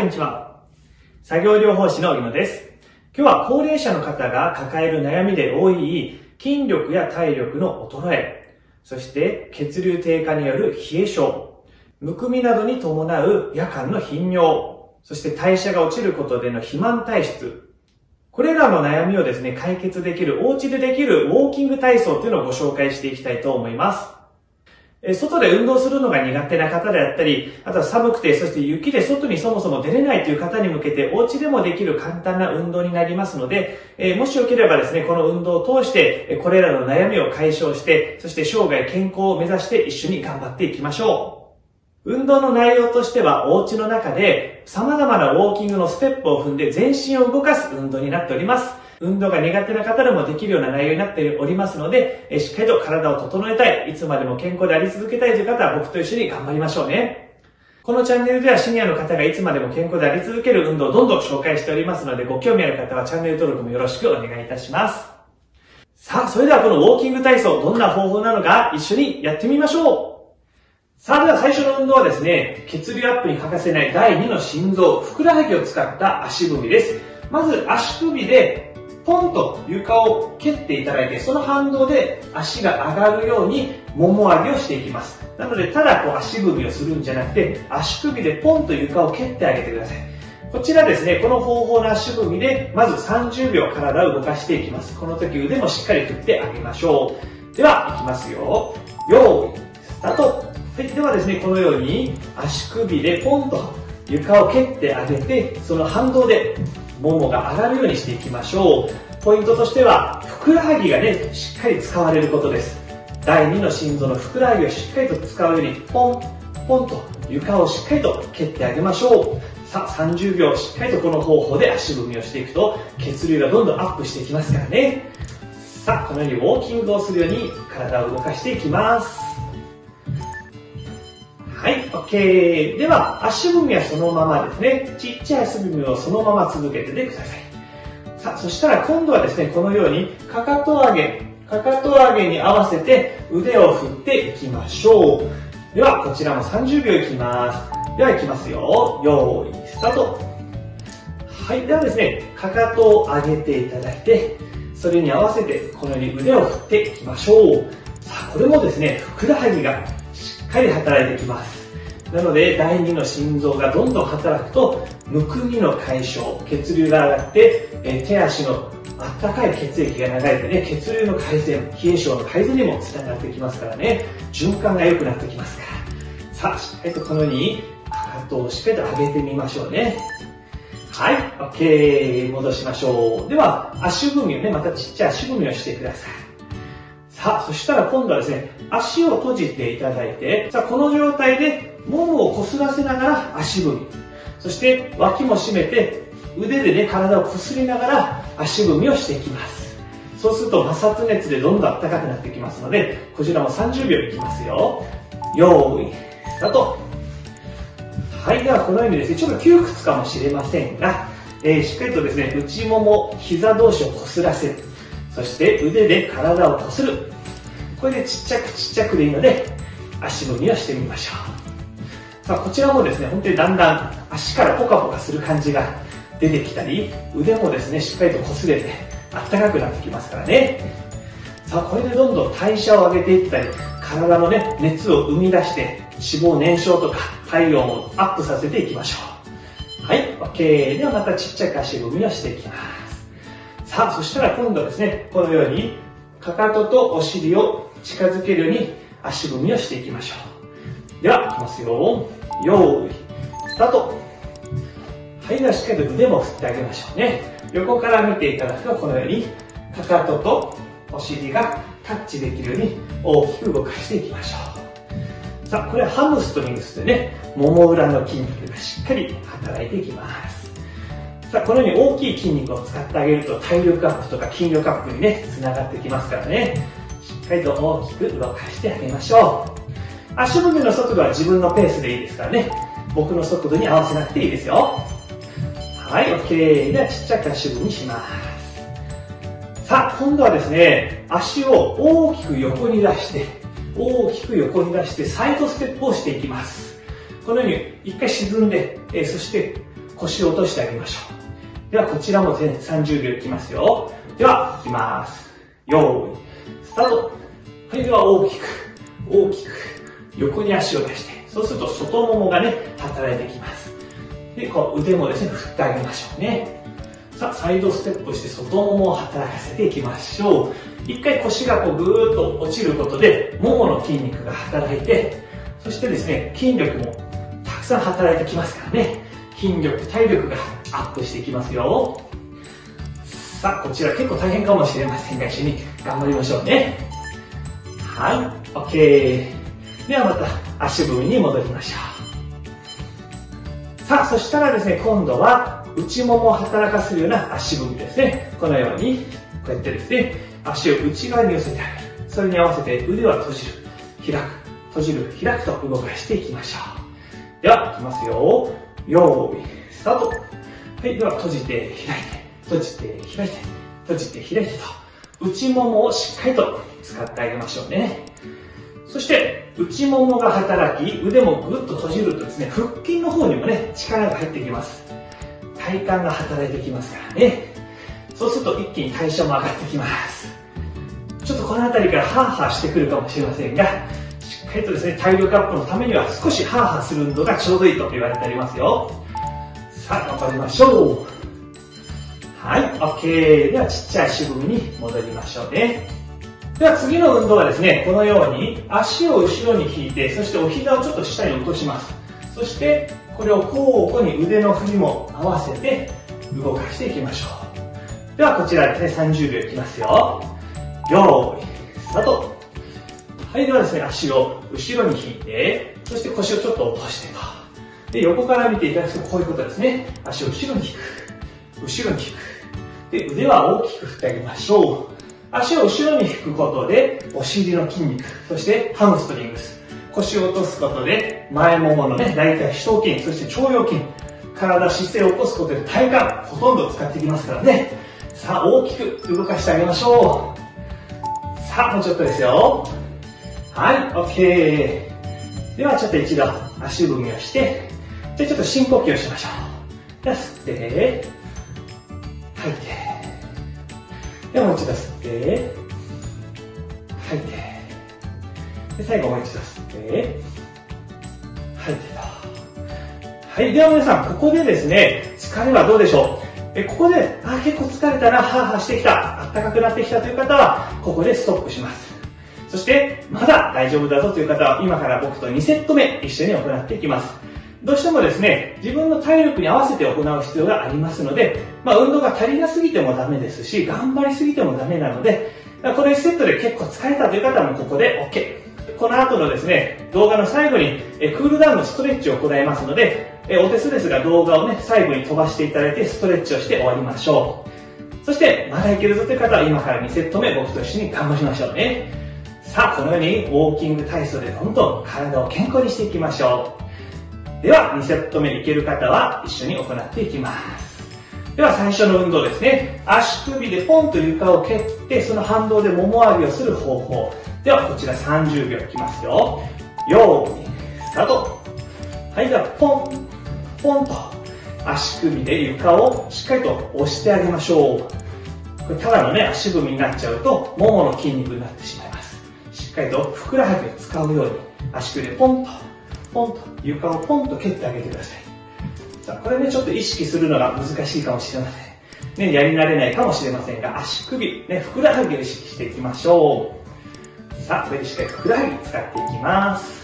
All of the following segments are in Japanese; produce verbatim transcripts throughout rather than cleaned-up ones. こんにちは。作業療法士の井野です。今日は高齢者の方が抱える悩みで多い筋力や体力の衰え、そして血流低下による冷え症、むくみなどに伴う夜間の頻尿、そして代謝が落ちることでの肥満体質。これらの悩みをですね、解決できる、お家でできるウォーキング体操というのをご紹介していきたいと思います。外で運動するのが苦手な方であったり、あとは寒くて、そして雪で外にそもそも出れないという方に向けて、お家でもできる簡単な運動になりますので、もしよければですね、この運動を通して、これらの悩みを解消して、そして生涯健康を目指して一緒に頑張っていきましょう。運動の内容としては、お家の中で様々なウォーキングのステップを踏んで全身を動かす運動になっております。運動が苦手な方でもできるような内容になっておりますので、しっかりと体を整えたい、いつまでも健康であり続けたいという方は僕と一緒に頑張りましょうね。このチャンネルではシニアの方がいつまでも健康であり続ける運動をどんどん紹介しておりますので、ご興味ある方はチャンネル登録もよろしくお願いいたします。さあ、それではこのウォーキング体操、どんな方法なのか一緒にやってみましょう。さあ、では最初の運動はですね、血流アップに欠かせないだいにの心臓、ふくらはぎを使った足踏みです。まず足首で、ポンと床を蹴っていただいて、その反動で足が上がるようにもも上げをしていきます。なので、ただこう足踏みをするんじゃなくて、足首でポンと床を蹴ってあげてください。こちらですね、この方法の足踏みでまずさんじゅうびょう体を動かしていきます。この時腕もしっかり振ってあげましょう。では、いきますよ。よーい、スタート。はい、ではですね、このように足首でポンと床を蹴ってあげて、その反動でももが上がるようにしていきましょう。ポイントとしては、ふくらはぎがね、しっかり使われることです。だいにの心臓のふくらはぎをしっかりと使うように、ポンポンと床をしっかりと蹴ってあげましょう。さあ、さんじゅうびょうしっかりとこの方法で足踏みをしていくと、血流がどんどんアップしていきますからね。さあ、このようにウォーキングをするように体を動かしていきます。はい、OK。では、足踏みはそのままですね。ちっちゃい足踏みをそのまま続けててください。さあ、そしたら今度はですね、このように、かかと上げ、かかと上げに合わせて腕を振っていきましょう。では、こちらもさんじゅうびょういきます。では、いきますよ。よーい、スタート。はい、ではですね、かかとを上げていただいて、それに合わせて、このように腕を振っていきましょう。さあ、これもですね、ふくらはぎが、しっかり働いてきます。なので、だいにの心臓がどんどん働くと、むくみの解消、血流が上がって、え手足のあったかい血液が流れてね、血流の改善、冷え症の改善にもつながってきますからね、循環が良くなってきますから。さあ、しっかりとこのように、かかとをしっかりと上げてみましょうね。はい、OK。戻しましょう。では、足踏みをね、またちっちゃい足踏みをしてください。さあ、そしたら今度はですね、足を閉じていただいて、さあ、この状態で、ももをこすらせながら足踏み。そして、脇も締めて、腕でね、体をこすりながら足踏みをしていきます。そうすると、摩擦熱でどんどん暖かくなってきますので、こちらもさんじゅうびょういきますよ。よーい、スタート。はい、ではこのようにですね、ちょっと窮屈かもしれませんが、えー、しっかりとですね、内もも、膝同士をこすらせる。そして腕で体をこする。これでちっちゃくちっちゃくでいいので、足踏みをしてみましょう。さあ、こちらもですね、本当にだんだん足からポカポカする感じが出てきたり、腕もですね、しっかりとこすれて、あったかくなってきますからね。さあ、これでどんどん代謝を上げていったり、体のね、熱を生み出して、脂肪燃焼とか体温をアップさせていきましょう。はい、OK。ではまたちっちゃく足踏みをしていきます。さあ、そしたら今度はですね、このように、かかととお尻を近づけるように足踏みをしていきましょう。では、いきますよ。よーい、スタート。はい、ではしっかりと腕も振ってあげましょうね。横から見ていただくと、このように、かかととお尻がタッチできるように大きく動かしていきましょう。さあ、これはハムストリングスでね、もも裏の筋肉がしっかり働いていきます。さあ、このように大きい筋肉を使ってあげると体力アップとか筋力アップにね、つながってきますからね。しっかりと大きく動かしてあげましょう。足踏みの速度は自分のペースでいいですからね。僕の速度に合わせなくていいですよ。はい、OK。では、ちっちゃく足踏みします。さあ、今度はですね、足を大きく横に出して、大きく横に出して、サイドステップをしていきます。このように、一回沈んで、えそして、腰を落としてあげましょう。ではこちらも全さんじゅうびょういきますよ。では、いきます。よーい、スタート。はい、では大きく、大きく、横に足を出して、そうすると外ももがね、働いてきます。で、こう腕もですね、振ってあげましょうね。さあ、サイドステップして外ももを働かせていきましょう。一回腰がこうぐーっと落ちることで、ももの筋肉が働いて、そしてですね、筋力もたくさん働いてきますからね、筋力、体力がアップしていきますよ。さあ、こちら結構大変かもしれませんが、一緒に頑張りましょうね。はい、OK。ではまた足踏みに戻りましょう。さあ、そしたらですね、今度は内ももを働かせるような足踏みですね。このように、こうやってですね、足を内側に寄せてあげる。それに合わせて腕は閉じる、開く、閉じる、開くと動かしていきましょう。では、いきますよ。よーい、スタート。はい、では閉じて、開いて。閉じて開いて、閉じて開いてと、内ももをしっかりと使ってあげましょうね。そして、内ももが働き、腕もぐっと閉じるとですね、腹筋の方にもね、力が入ってきます。体幹が働いてきますからね。そうすると一気に代謝も上がってきます。ちょっとこの辺りからハーハーしてくるかもしれませんが、しっかりとですね、体力アップのためには少しハーハーする運動がちょうどいいと言われておりますよ。さあ、頑張りましょう。はい、OK。では、ちっちゃい足踏みに戻りましょうね。では、次の運動はですね、このように足を後ろに引いて、そしてお膝をちょっと下に落とします。そして、これを交互に腕の振りも合わせて動かしていきましょう。では、こちらですね、さんじゅうびょういきますよ。よーい、スタート。はい、ではですね、足を後ろに引いて、そして腰をちょっと落としてと。で、横から見ていただくとこういうことですね。足を後ろに引く。後ろに引く。で、腕は大きく振ってあげましょう。足を後ろに引くことで、お尻の筋肉、そしてハムストリングス。腰を落とすことで、前もものね、大腿四頭筋、そして腸腰筋。体、姿勢を起こすことで体幹、ほとんど使ってきますからね。さあ、大きく動かしてあげましょう。さあ、もうちょっとですよ。はい、OK。では、ちょっと一度、足踏みをして、じゃあちょっと深呼吸をしましょう。では、吸って、吐いて。ではもう一度吸って、吐いて。で、最後もう一度吸って、吐いてと。はい。では皆さん、ここでですね、疲れはどうでしょう？え、ここで、あ、結構疲れたな、ハーハーしてきた、あったかくなってきたという方は、ここでストップします。そして、まだ大丈夫だぞという方は、今から僕とにセットめ、一緒に行っていきます。どうしてもですね、自分の体力に合わせて行う必要がありますので、まあ運動が足りなすぎてもダメですし、頑張りすぎてもダメなので、これいちセットで結構疲れたという方もここで OK。この後のですね、動画の最後にえクールダウンのストレッチを行いますので、えお手数ですが動画をね、最後に飛ばしていただいてストレッチをして終わりましょう。そして、まだいけるぞという方は今からにセットめ僕と一緒に頑張りましょうね。さあ、このようにウォーキング体操でどんどん体を健康にしていきましょう。では、にセットめに行ける方は一緒に行っていきます。では、最初の運動ですね。足首でポンと床を蹴って、その反動でもも上げをする方法。では、こちらさんじゅうびょういきますよ。よーい、スタート。はい、では、ポン、ポンと足首で床をしっかりと押してあげましょう。これただのね、足踏みになっちゃうと、ももの筋肉になってしまいます。しっかりとふくらはぎを使うように、足首でポンと。ポンと床をポンと蹴ってあげてください。さあ、これね、ちょっと意識するのが難しいかもしれません。ね、やり慣れないかもしれませんが、足首、ね、ふくらはぎを意識していきましょう。さあ、これでしっかりふくらはぎ使っていきます。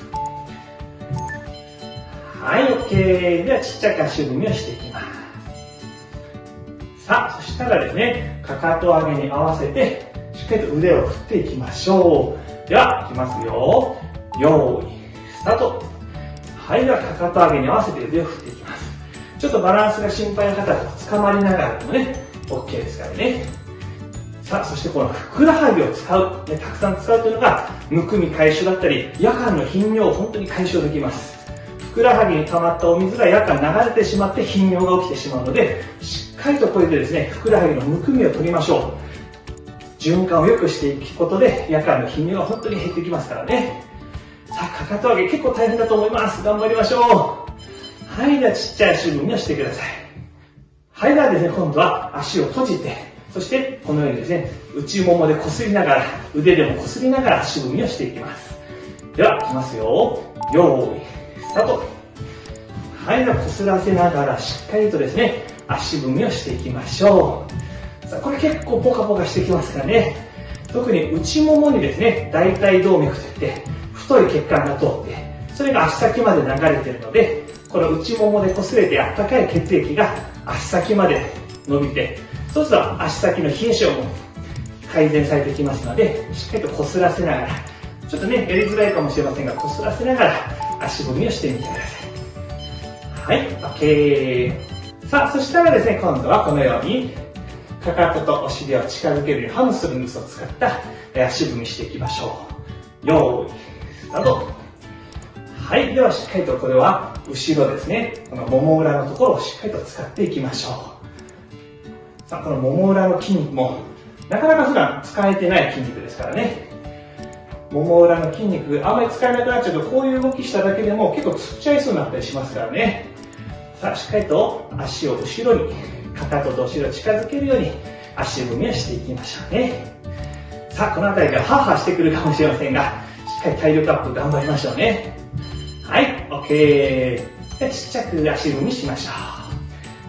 はい、OK。では、ちっちゃく足踏みをしていきます。さあ、そしたらですね、かかと上げに合わせて、しっかりと腕を振っていきましょう。では、いきますよ。よーい、スタート。はい、ではかかと上げに合わせて腕を振っていきます。ちょっとバランスが心配な方は捕まりながらもね、OK ですからね。さあ、そしてこのふくらはぎを使う、ね、たくさん使うというのが、むくみ解消だったり、夜間の頻尿を本当に解消できます。ふくらはぎに溜まったお水が夜間流れてしまって頻尿が起きてしまうので、しっかりとこれでですね、ふくらはぎのむくみを取りましょう。循環を良くしていくことで、夜間の頻尿は本当に減ってきますからね。さあ、かかと上げ結構大変だと思います。頑張りましょう。はい、ではちっちゃい足踏みをしてください。はい、ではですね、今度は足を閉じて、そしてこのようにですね、内ももでこすりながら、腕でもこすりながら足踏みをしていきます。では、いきますよ。よーい、スタート。はい、ではこすらせながら、しっかりとですね、足踏みをしていきましょう。さあ、これ結構ポカポカしてきますからね。特に内ももにですね、大腿動脈といって、太い血管が通って、それが足先まで流れているので、この内ももでこすれてあったかい血液が足先まで伸びて、そうすると足先の冷え性も改善されてきますので、しっかりとこすらせながら、ちょっとね、やりづらいかもしれませんが、こすらせながら足踏みをしてみてください。はい、OK。さあ、そしたらですね、今度はこのように、かかととお尻を近づけるようにハムストリングスを使った足踏みしていきましょう。よーい、スタート。はい。では、しっかりとこれは、後ろですね。このもも裏のところをしっかりと使っていきましょう。さあ、このもも裏の筋肉も、なかなか普段使えてない筋肉ですからね。もも裏の筋肉、あんまり使えなくなっちゃうと、こういう動きしただけでも結構つっちゃいそうになったりしますからね。さあ、しっかりと足を後ろに、かかとと後ろ近づけるように、足踏みをしていきましょうね。さあ、この辺りがハーハーしてくるかもしれませんが、しっかり体力アップ頑張りましょうね。はい、OK。じゃあちっちゃく足踏みしましょ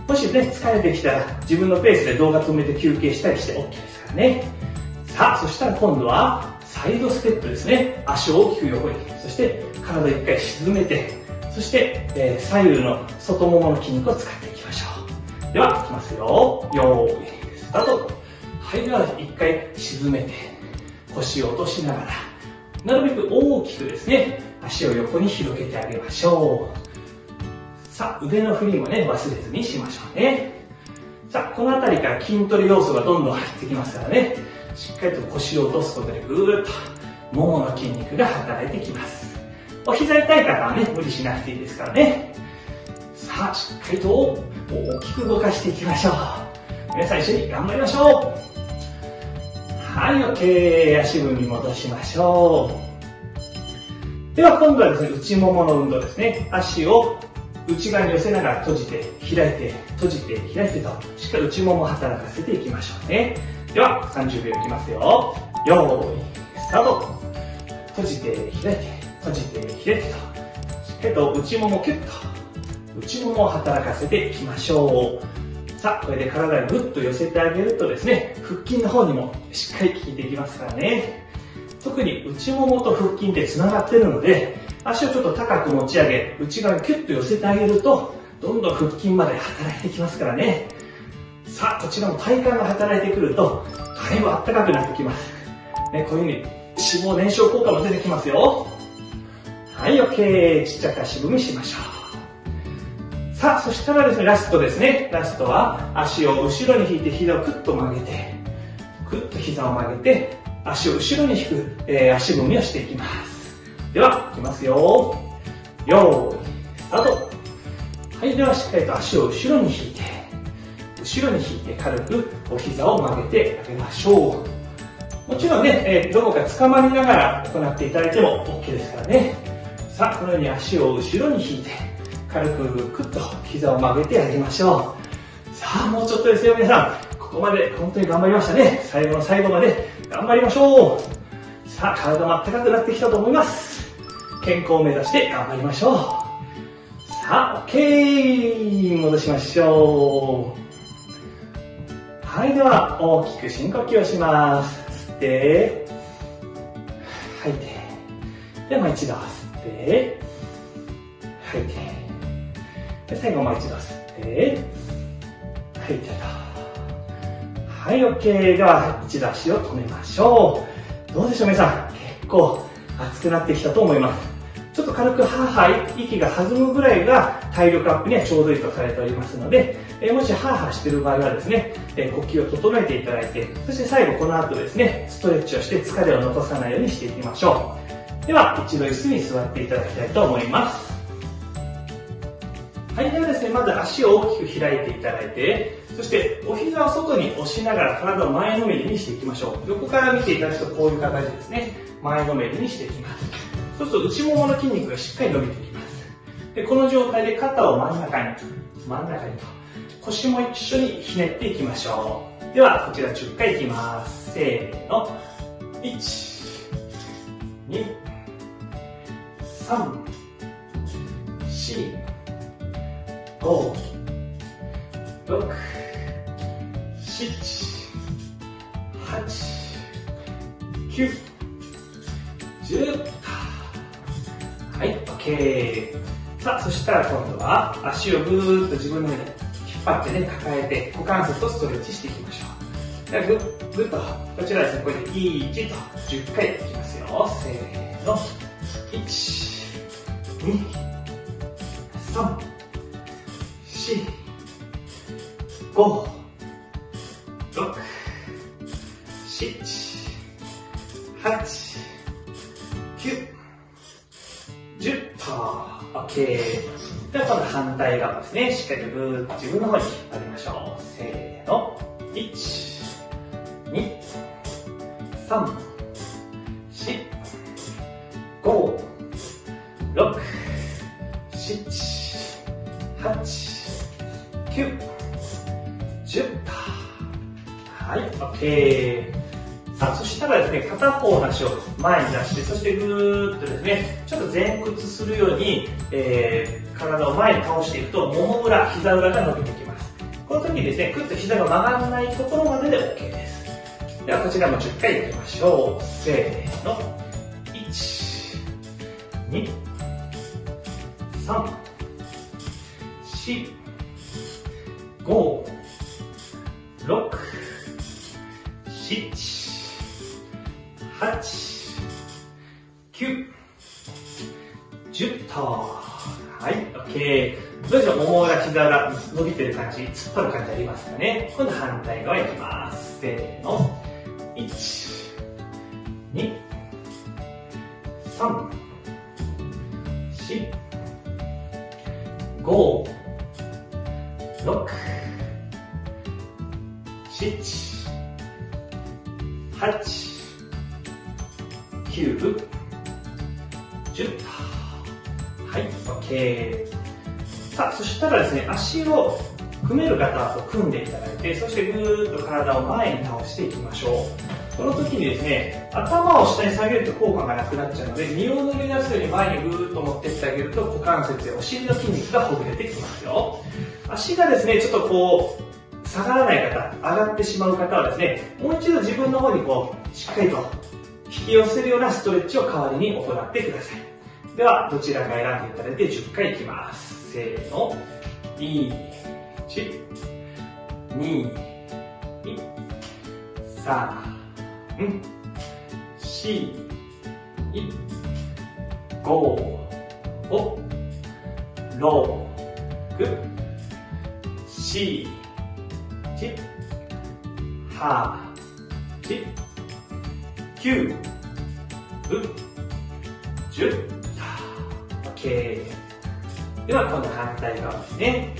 う。もしね、疲れてきたら自分のペースで動画止めて休憩したりして OK ですからね。さあ、そしたら今度はサイドステップですね。足を大きく横に、そして体を一回沈めて、そして、えー、左右の外ももの筋肉を使っていきましょう。では、いきますよ。よーい、スタート。はい、では一回沈めて、腰を落としながら、なるべく大きくですね、足を横に広げてあげましょう。さあ、腕の振りもね、忘れずにしましょうね。さあ、この辺りから筋トレ要素がどんどん入ってきますからね、しっかりと腰を落とすことでぐーっとももの筋肉が働いてきます。お膝痛い方はね、無理しなくていいですからね。さあ、しっかりと大きく動かしていきましょう。皆さん一緒に頑張りましょう。はい、OK。 足踏み戻しましょう。では今度はですね、内ももの運動ですね。足を内側に寄せながら閉じて、開いて、閉じて、開いてと、しっかり内ももを働かせていきましょうね。では、さんじゅうびょういきますよ。よーい、スタート。閉じて、開いて、閉じて、開いてと、しっかりと内ももをキュッと、内ももを働かせていきましょう。さあ、これで体をぐっと寄せてあげるとですね、腹筋の方にもしっかり効いていきますからね。特に内ももと腹筋ってつながっているので、足をちょっと高く持ち上げ、内側にキュッと寄せてあげると、どんどん腹筋まで働いてきますからね。さあ、こちらも体幹が働いてくると、だいぶあったかくなってきます。ね、こういうふうに脂肪燃焼効果も出てきますよ。はい、OK。ちっちゃく足踏みしましょう。さあ、そしたらですね、ラストですね。ラストは、足を後ろに引いて、膝をクッと曲げて、クッと膝を曲げて、足を後ろに引く、えー、足踏みをしていきます。では、いきますよ。よーい、スタート。はい、ではしっかりと足を後ろに引いて、後ろに引いて軽くお膝を曲げてあげましょう。もちろんね、えー、どこかつかまりながら行っていただいても OK ですからね。さあ、このように足を後ろに引いて、軽くクッと膝を曲げてあげましょう。さあ、もうちょっとですよ、皆さん。ここまで本当に頑張りましたね。最後の最後まで頑張りましょう。さあ、体もあったかくなってきたと思います。健康を目指して頑張りましょう。さあ、OK。戻しましょう。はい、では大きく深呼吸をします。吸って、吐いて。で、もう一度吸って、吐いて。で、最後もう一度吸って、吐いてと。はい、OK。では、一度足を止めましょう。どうでしょう、皆さん。結構暑くなってきたと思います。ちょっと軽く、はーはー、息が弾むぐらいが体力アップにはちょうどいいとされておりますので、えー、もしはーはーしている場合はですね、えー、呼吸を整えていただいて、そして最後この後ですね、ストレッチをして疲れを残さないようにしていきましょう。では、一度椅子に座っていただきたいと思います。はい、ではですね、まず足を大きく開いていただいて、そしてお膝を外に押しながら体を前のめりにしていきましょう。横から見ていただくとこういう形ですね。前のめりにしていきます。そうすると内ももの筋肉がしっかり伸びていきます。で、この状態で肩を真ん中に、真ん中にと、腰も一緒にひねっていきましょう。ではこちらじゅっかいいきます。せーの、いちにさんしごろくしちはちきゅうじゅう。はい、 OK。 さあそしたら今度は足をぐーっと自分の上に引っ張ってね、抱えて股関節をストレッチしていきましょう。ではぐっぐっとこちらですね、これでいちとじゅっかいいきますよ。せーの、いちにさんしごろくしちはちきゅうじゅうと。 OK。 では今度反対側ですね、しっかりとぐーっと自分の方に引っ張りましょう。せーの、いちにさんしごろくしちはちきゅうじゅうと。はい、 OK。さあ、そしたらですね、片方の足を前に出して、そしてぐーっとですね、ちょっと前屈するように、えー、体を前に倒していくと、もも裏、膝裏が伸びてきます。この時にですね、ぐっと膝が曲がらないところまでで OK です。では、こちらもじゅっかいいきましょう。せーの、いちにさんしごろくしちはちきゅうじゅうと。はい、OK。どうでしょう、もも裏、膝裏、伸びてる感じ、突っ張る感じありますかね。今度反対側いきます。せーの、いちにさんしごろくしちはちきゅうじゅう。はい、OK。 さあ、そしたらですね、足を組める方と組んでいただいて、そしてぐーっと体を前に倒していきましょう。この時にですね、頭を下に下げると効果がなくなっちゃうので、身を乗り出すように前にぐーっと持ってってあげると、股関節やお尻の筋肉がほぐれてきますよ。足がですね、ちょっとこう下がらない方、上がってしまう方はですね、もう一度自分の方にこう、しっかりと引き寄せるようなストレッチを代わりに行ってください。では、どちらか選んでいただいてじゅっかいいきます。せーの、いちにさんしごろくしちはちきゅうじゅう。 OK。 では今度反対側ですね。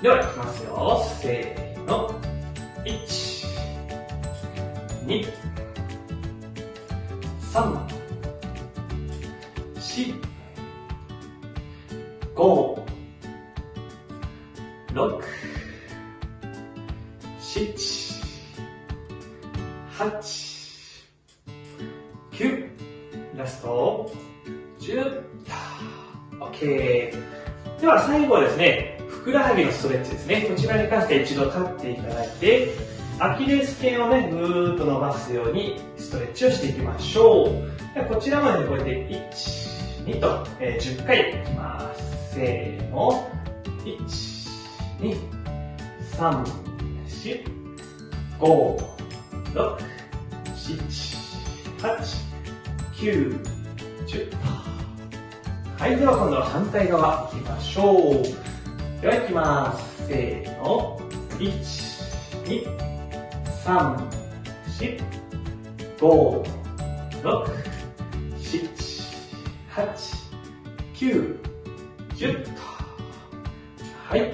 ではいきますよ。せーの、いちにさんしごろくしちはちきゅう、ラストじゅう。 OK。 では最後はですね、ふくらはぎのストレッチですね。こちらに関して一度立っていただいて、アキレス腱をね、ぐーっと伸ばすようにストレッチをしていきましょう。ではこちらまでこうやっていちにと、えー、じゅっかいいきます。せーの、いちにさんしごろくしちはちきゅうじゅう。はい、では今度は反対側いきましょう。ではいきます。せーの、いちにさんしごろくしちはちきゅうじゅうと。はい、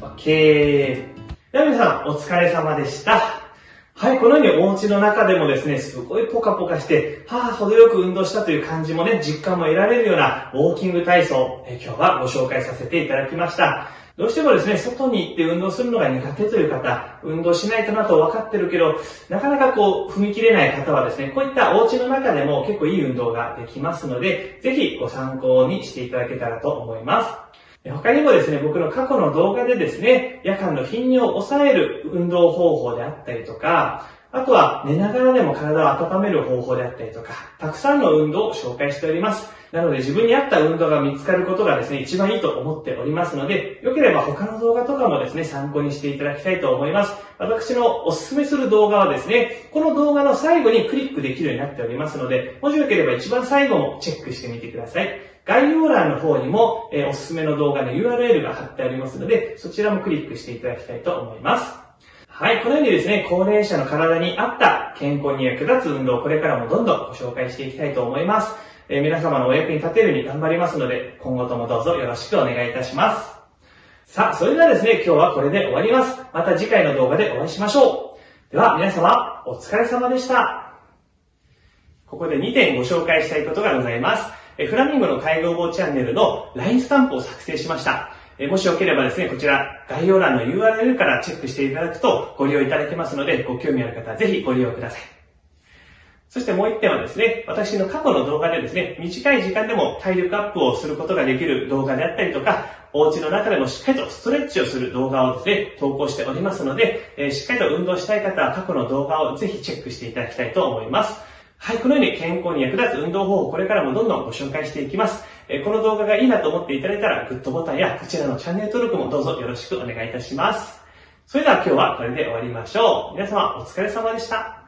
OK。 では皆さんお疲れ様でした。はい、このようにお家の中でもですね、すごいポカポカして、はぁ、程よく運動したという感じもね、実感も得られるようなウォーキング体操、え今日はご紹介させていただきました。どうしてもですね、外に行って運動するのが苦手という方、運動しないとなと分かってるけど、なかなかこう、踏み切れない方はですね、こういったお家の中でも結構いい運動ができますので、ぜひご参考にしていただけたらと思います。他にもですね、僕の過去の動画でですね、夜間の頻尿を抑える運動方法であったりとか、あとは寝ながらでも体を温める方法であったりとか、たくさんの運動を紹介しております。なので自分に合った運動が見つかることがですね、一番いいと思っておりますので、良ければ他の動画とかもですね、参考にしていただきたいと思います。私のおすすめする動画はですね、この動画の最後にクリックできるようになっておりますので、もしよければ一番最後もチェックしてみてください。概要欄の方にも、えー、おすすめの動画の ユーアールエル が貼ってありますので、そちらもクリックしていただきたいと思います。はい、このようにですね、高齢者の体に合った健康に役立つ運動をこれからもどんどんご紹介していきたいと思います。えー、皆様のお役に立てるように頑張りますので、今後ともどうぞよろしくお願いいたします。さあ、それではですね、今日はこれで終わります。また次回の動画でお会いしましょう。では皆様、お疲れ様でした。ここでにてんご紹介したいことがございます。フラミンゴの介護予防チャンネルの ライン スタンプを作成しました。もしよければですね、こちら概要欄の ユーアールエル からチェックしていただくとご利用いただけますので、ご興味ある方はぜひご利用ください。そしてもういってんはですね、私の過去の動画でですね、短い時間でも体力アップをすることができる動画であったりとか、お家の中でもしっかりとストレッチをする動画をですね、投稿しておりますので、しっかりと運動したい方は過去の動画をぜひチェックしていただきたいと思います。はい、このように健康に役立つ運動方法をこれからもどんどんご紹介していきます。この動画がいいなと思っていただいたら、グッドボタンやこちらのチャンネル登録もどうぞよろしくお願いいたします。それでは今日はこれで終わりましょう。皆様お疲れ様でした。